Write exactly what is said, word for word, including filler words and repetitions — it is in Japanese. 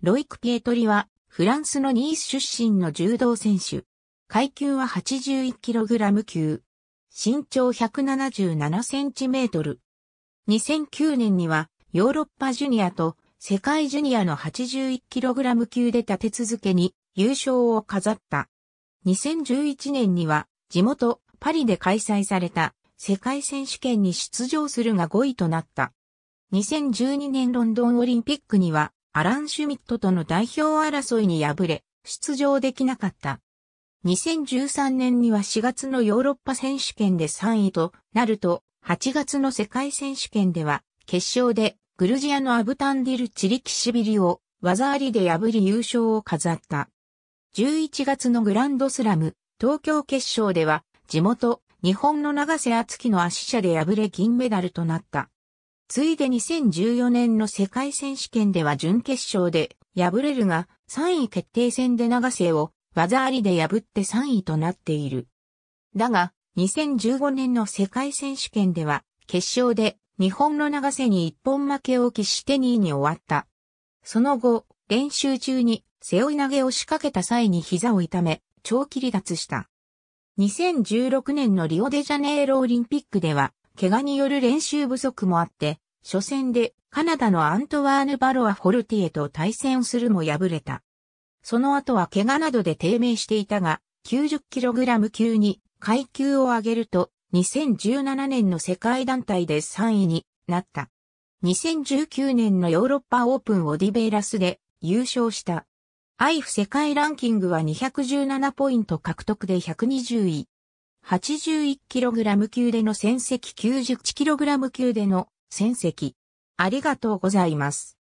ロイク・ピエトリは、フランスのニース出身の柔道選手。階級は はちじゅういちキログラム 級。身長 ひゃくななじゅうななセンチメートル。にせんきゅうねんには、ヨーロッパジュニアと世界ジュニアの はちじゅういちキログラム 級で立て続けに優勝を飾った。にせんじゅういちねんには、地元パリで開催された世界選手権に出場するがごいとなった。にせんじゅうにねんロンドンオリンピックには、アラン・シュミットとの代表争いに敗れ、出場できなかった。にせんじゅうさんねんにはしがつのヨーロッパ選手権でさんいとなると、はちがつの世界選手権では、決勝でグルジアのアブタンディル・チリキシビリを技ありで破り優勝を飾った。じゅういちがつのグランドスラム、東京決勝では、地元、日本の長瀬厚樹の圧勝で敗れ銀メダルとなった。ついでにせんじゅうよねんの世界選手権では準決勝で敗れるが、さんい決定戦で長瀬を技ありで破ってさんいとなっている。だが、にせんじゅうごねんの世界選手権では、決勝で日本の長瀬に一本負けを喫してにいに終わった。その後、練習中に背負い投げを仕掛けた際に膝を痛め、長期離脱した。にせんじゅうろくねんのリオデジャネイロオリンピックでは、怪我による練習不足もあって、初戦でカナダのアントワーヌ・バロア・フォルティエと対戦するも敗れた。その後は怪我などで低迷していたが、きゅうじゅうキログラム 級に階級を上げると、にせんじゅうななねんの世界団体でさんいになった。にせんじゅうきゅうねんのヨーロッパオープンオディベイラスで優勝した。アイジェーエフ 世界ランキングはにひゃくじゅうななポイント獲得でひゃくにじゅうい。はちじゅういちキログラム 級での戦績、きゅうじゅういちキログラム 級での戦績。ありがとうございます。